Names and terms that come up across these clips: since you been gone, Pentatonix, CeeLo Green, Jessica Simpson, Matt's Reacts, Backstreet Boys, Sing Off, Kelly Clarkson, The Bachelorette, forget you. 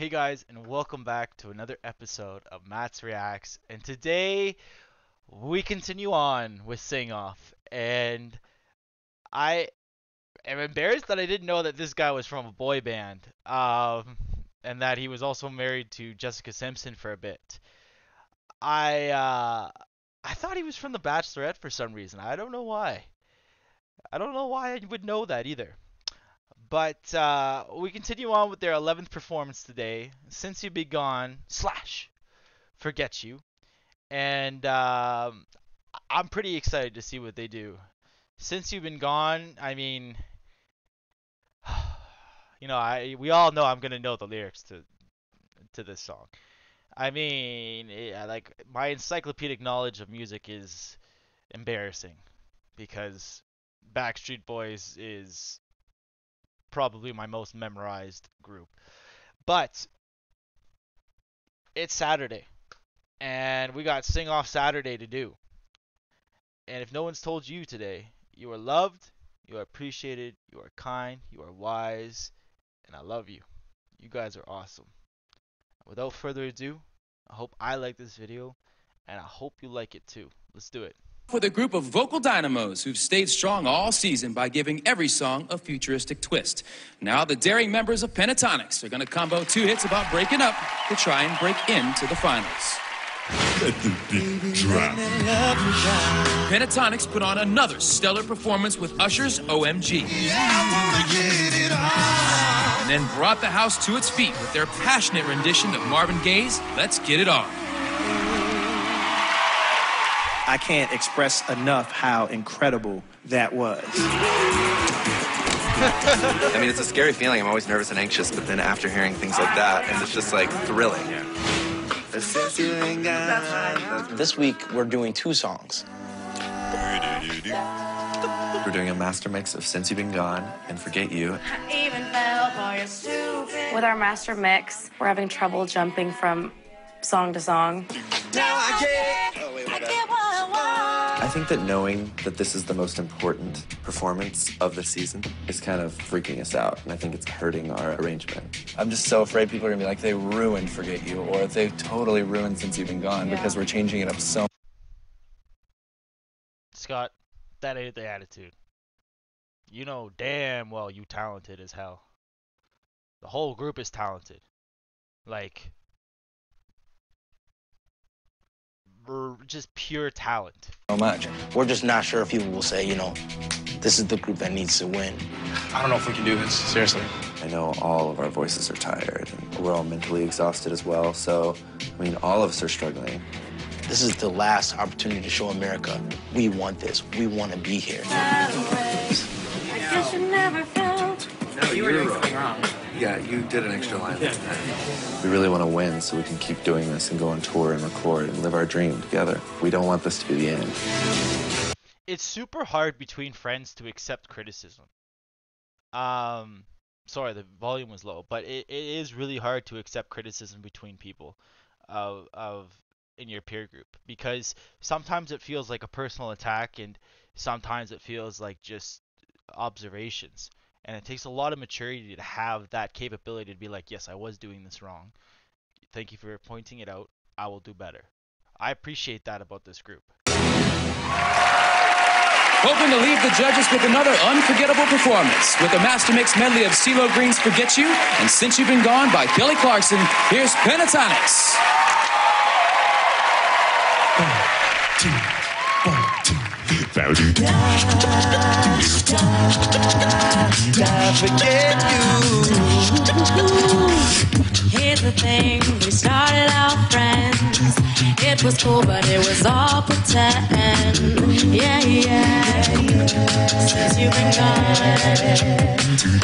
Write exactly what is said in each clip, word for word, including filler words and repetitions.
Hey guys, and welcome back to another episode of Matt's Reacts, and today we continue on with Sing Off, and I am embarrassed that I didn't know that this guy was from a boy band, um, and that he was also married to Jessica Simpson for a bit. I, uh, I thought he was from The Bachelorette for some reason. I don't know why. I don't know why I would know that either. But uh, we continue on with their eleventh performance today, Since You Be Gone, slash, Forget You. And um, I'm pretty excited to see what they do. Since You've Been Gone, I mean, you know, I we all know I'm going to know the lyrics to to this song. I mean, yeah, like, my encyclopedic knowledge of music is embarrassing because Backstreet Boys is probably my most memorized group. But it's Saturday, and we got Sing Off Saturday to do. And if no one's told you today, you are loved, you are appreciated, you are kind, you are wise, and I love you. You guys are awesome. Without further ado, I hope I like this video, and I hope you like it too. Let's do it. With a group of vocal dynamos who've stayed strong all season by giving every song a futuristic twist. Now the daring members of Pentatonix are going to combo two hits about breaking up to try and break into the finals. Let the beat drop. Pentatonix put on another stellar performance with Usher's O M G. And then brought the house to its feet with their passionate rendition of Marvin Gaye's Let's Get It On. I can't express enough how incredible that was. I mean, it's a scary feeling. I'm always nervous and anxious, but then after hearing things like that, and it's just, like, thrilling. Yeah. This week, we're doing two songs. We're doing a master mix of Since You've Been Gone and Forget You. I even fell for your stupid. With our master mix, we're having trouble jumping from song to song. Now I get it. Oh, wait, wait, wait. I think that knowing that this is the most important performance of the season is kind of freaking us out, and I think it's hurting our arrangement. I'm just so afraid people are going to be like, they ruined Forget You, or they totally ruined Since You've Been Gone, yeah. Because we're changing it up so much. Scott, that ain't the attitude. You know damn well you talented as hell. The whole group is talented. Like, we're just pure talent. So much. We're just not sure if people will say, you know, this is the group that needs to win. I don't know if we can do this, seriously. I know all of our voices are tired, and we're all mentally exhausted as well, so, I mean, all of us are struggling. This is the last opportunity to show America we want this. We want to be here. I never felt. No, you were doing something wrong. Yeah, you did an extra line. Yeah. We really want to win so we can keep doing this and go on tour and record and live our dream together. We don't want this to be the end. It's super hard between friends to accept criticism. Um, sorry, the volume was low, but it, it is really hard to accept criticism between people of, of in your peer group, because sometimes it feels like a personal attack and sometimes it feels like just observations. And it takes a lot of maturity to have that capability to be like, yes, I was doing this wrong. Thank you for pointing it out. I will do better. I appreciate that about this group. Hoping to leave the judges with another unforgettable performance. With a master mix medley of CeeLo Green's Forget You and Since You've Been Gone by Kelly Clarkson, here's Pentatonix. I forget you. Here's the thing, we started out friends. It was cool, but it was all pretend. Yeah, yeah, yeah. Since you've been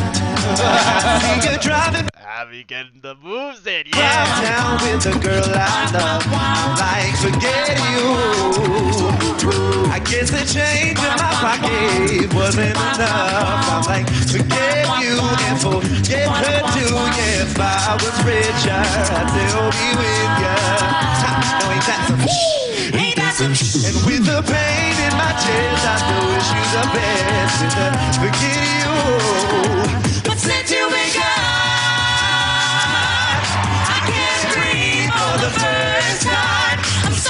gone, I'll be getting the moves in, yeah. I'm down with the girl I love. I forget you. I guess the change in my pocket wasn't enough. I'm like, forget you and forget her too. Yeah, if I was richer, I'd still be with ya. No, ain't that some shit? Ain't that some shit? And with the pain in my chest, I know she's the best. With the forget you. But since you've been gone.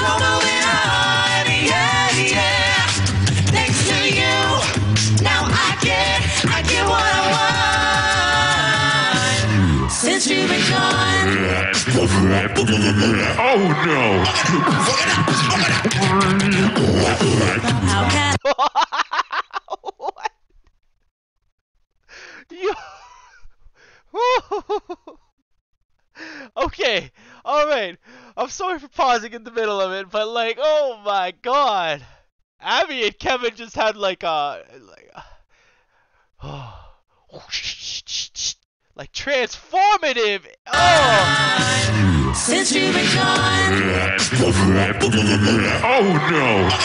totally on, yeah, yeah. Thanks to you, now I get, I get what I want. Since you've been gone. Oh no! How can what? Yo. Okay, all right. I'm sorry for pausing in the middle of it, but like, oh my god, Abby and Kevin just had like a like, a, oh, like transformative. Oh. Since you've been gone. Oh no. How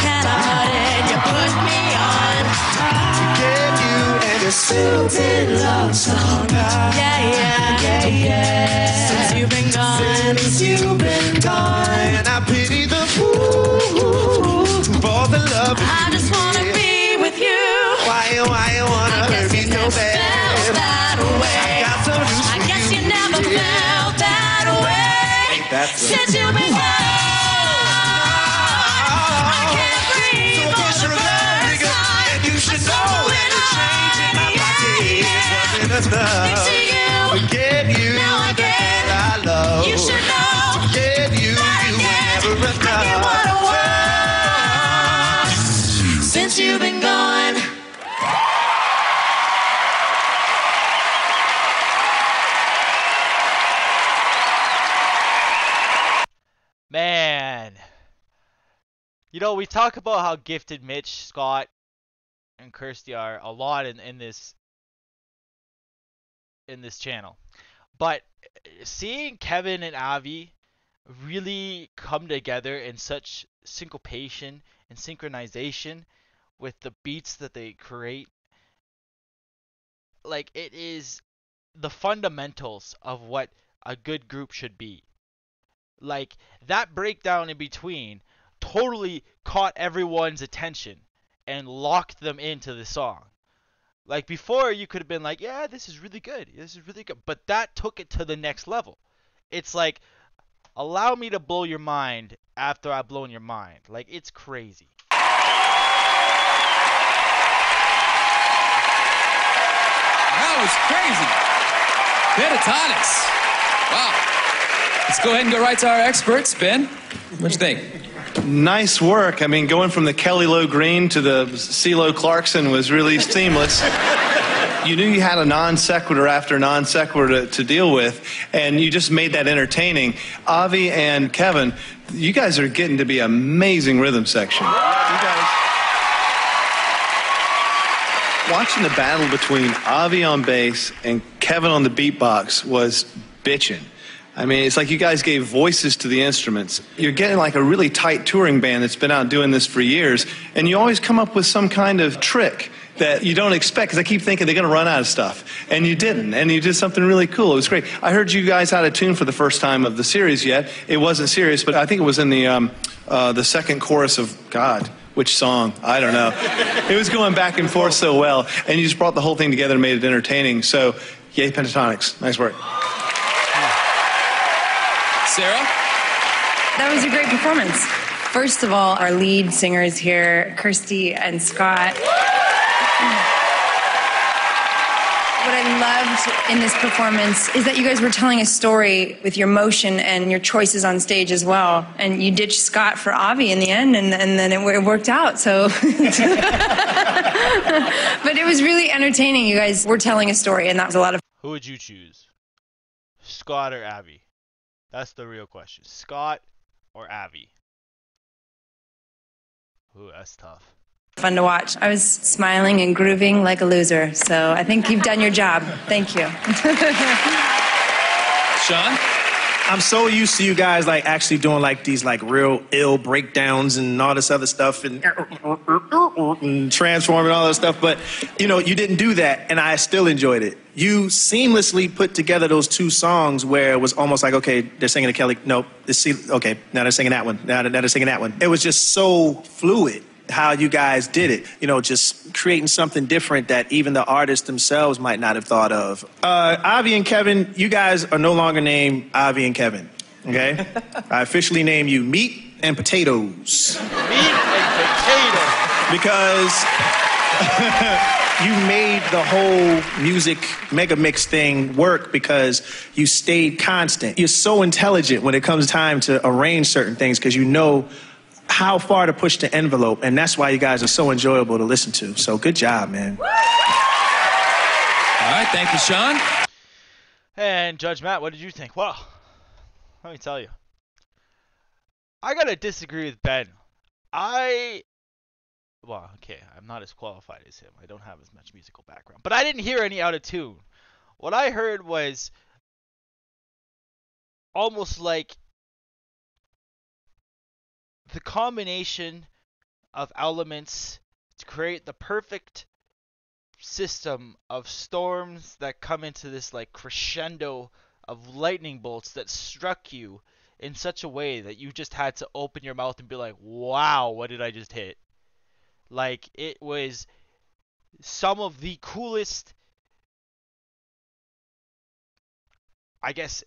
can I put it? You put me on. Silted love song. Yeah, yeah, yeah, yeah. Since you've been gone. Since you've been gone. And I pity the fool for the love. I just wanna be with you. Why, why you wanna hurt me so bad? I got so used to you. I guess you never felt that way. Since you've been gone. Thanks to you, to get you now I get I love. You should know, to get you, I you get, will never I get what I want. Since you've been gone. Man, you know, we talk about how gifted Mitch, Scott, and Kirsty are a lot in, in this in this channel, but seeing Kevin and Avi really come together in such syncopation and synchronization with the beats that they create, like, it is the fundamentals of what a good group should be. Like, that breakdown in between totally caught everyone's attention and locked them into the song. Like, before, you could have been like, yeah, this is really good. This is really good. But that took it to the next level. It's like, allow me to blow your mind after I've blown your mind. Like, it's crazy. That was crazy. Pentatonix. Wow. Let's go ahead and go right to our experts. Ben, what you think? Nice work. I mean, going from the Kelly Low Green to the CeeLo Clarkson was really seamless. You knew you had a non sequitur after non sequitur to, to deal with, and you just made that entertaining. Avi and Kevin, you guys are getting to be amazing rhythm section. You guys. Watching the battle between Avi on bass and Kevin on the beatbox was bitchin'. I mean, it's like you guys gave voices to the instruments. You're getting like a really tight touring band that's been out doing this for years, and you always come up with some kind of trick that you don't expect, because I keep thinking they're going to run out of stuff. And you didn't, and you did something really cool. It was great. I heard you guys out of tune for the first time of the series yet. It wasn't serious, but I think it was in the, um, uh, the second chorus of, God, which song? I don't know. It was going back and forth so well, and you just brought the whole thing together and made it entertaining. So, yay, Pentatonix. Nice work. Sarah? That was a great performance. First of all, our lead singers here, Kirsty and Scott. What I loved in this performance is that you guys were telling a story with your motion and your choices on stage as well. And you ditched Scott for Avi in the end, and, and then it, it worked out, so. But it was really entertaining. You guys were telling a story, and that was a lot of. Who would you choose? Scott or Avi? That's the real question. Scott or Avi? Ooh, that's tough. Fun to watch. I was smiling and grooving like a loser, so I think you've done your job. Thank you. Sean? I'm so used to you guys like actually doing like these like real ill breakdowns and all this other stuff and, and transforming all that stuff, but you know, you didn't do that and I still enjoyed it. You seamlessly put together those two songs where it was almost like, okay, they're singing a Kelly, nope, it's, okay, now they're singing that one, now they're, now they're singing that one. It was just so fluid. how you guys did it. You know, just creating something different that even the artists themselves might not have thought of. Uh, Avi and Kevin, you guys are no longer named Avi and Kevin, okay? I officially name you Meat and Potatoes. Meat and Potatoes. Because you made the whole music mega mix thing work because you stayed constant. You're so intelligent when it comes time to arrange certain things because you know how far to push the envelope, and that's why you guys are so enjoyable to listen to. So good job, man. All right, thank you, Sean. And Judge Matt, what did you think? Well, let me tell you. I gotta disagree with Ben. I... Well, okay, I'm not as qualified as him. I don't have as much musical background. But I didn't hear any out of tune. What I heard was almost like the combination of elements to create the perfect system of storms that come into this like crescendo of lightning bolts that struck you in such a way that you just had to open your mouth and be like, wow, what did I just hit? Like, it was some of the coolest, I guess,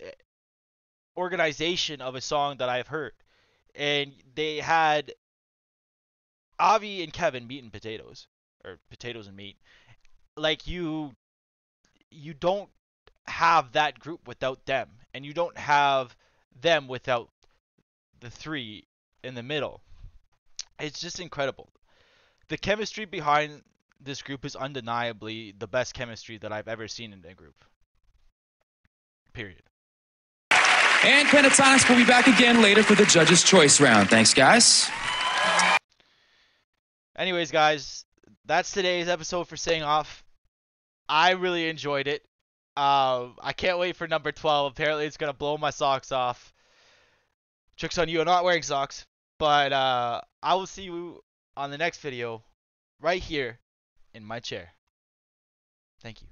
organization of a song that I've heard. And they had Avi and Kevin, Meat and Potatoes, or Potatoes and Meat. Like, you, you don't have that group without them, and you don't have them without the three in the middle. It's just incredible. The chemistry behind this group is undeniably the best chemistry that I've ever seen in a group. Period. And Pentatonix will be back again later for the Judge's Choice round. Thanks, guys. Anyways, guys, that's today's episode for Sing Off. I really enjoyed it. Uh, I can't wait for number twelve. Apparently, it's going to blow my socks off. Tricks on you. I'm not wearing socks. But uh, I will see you on the next video, right here in my chair. Thank you.